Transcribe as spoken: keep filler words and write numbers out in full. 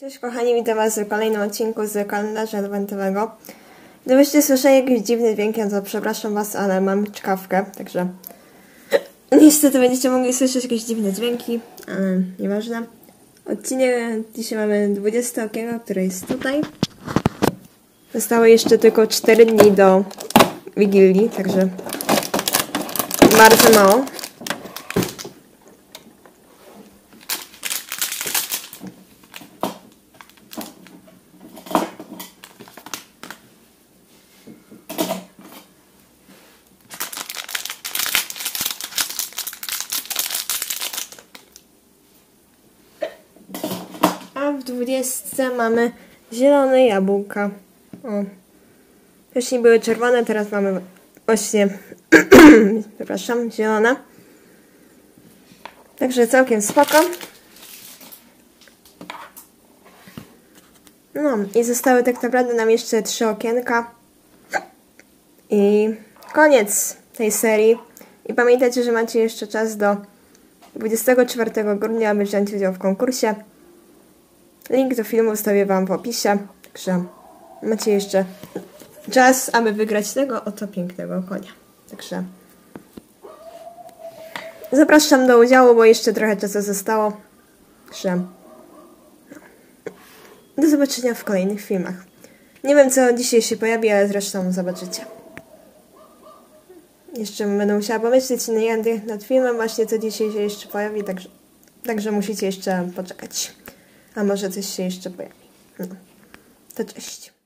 Cześć kochani, witam Was w kolejnym odcinku z kalendarza adwentowego. Gdybyście słyszeli jakieś dziwne dźwięki, to przepraszam Was, ale mam czkawkę, także niestety będziecie mogli słyszeć jakieś dziwne dźwięki, ale nieważne. Odcinek dzisiaj mamy dwudziestego okienka, które jest tutaj. Zostały jeszcze tylko cztery dni do Wigilii, także bardzo mało. A w dwudziestce mamy zielone jabłka. O. Wcześniej były czerwone, teraz mamy właśnie przepraszam, zielone. Także całkiem spoko. No i zostały tak naprawdę nam jeszcze trzy okienka. I koniec tej serii. I pamiętajcie, że macie jeszcze czas do dwudziestego czwartego grudnia, aby wziąć udział w konkursie. Link do filmu zostawię Wam w opisie, także macie jeszcze czas, aby wygrać tego oto pięknego konia. Także zapraszam do udziału, bo jeszcze trochę czasu zostało. Także do zobaczenia w kolejnych filmach. Nie wiem, co dzisiaj się pojawi, ale zresztą zobaczycie. Jeszcze będę musiała pomyśleć nad filmem właśnie, co dzisiaj się jeszcze pojawi, także, także musicie jeszcze poczekać. A może coś się jeszcze pojawi. No, to cześć.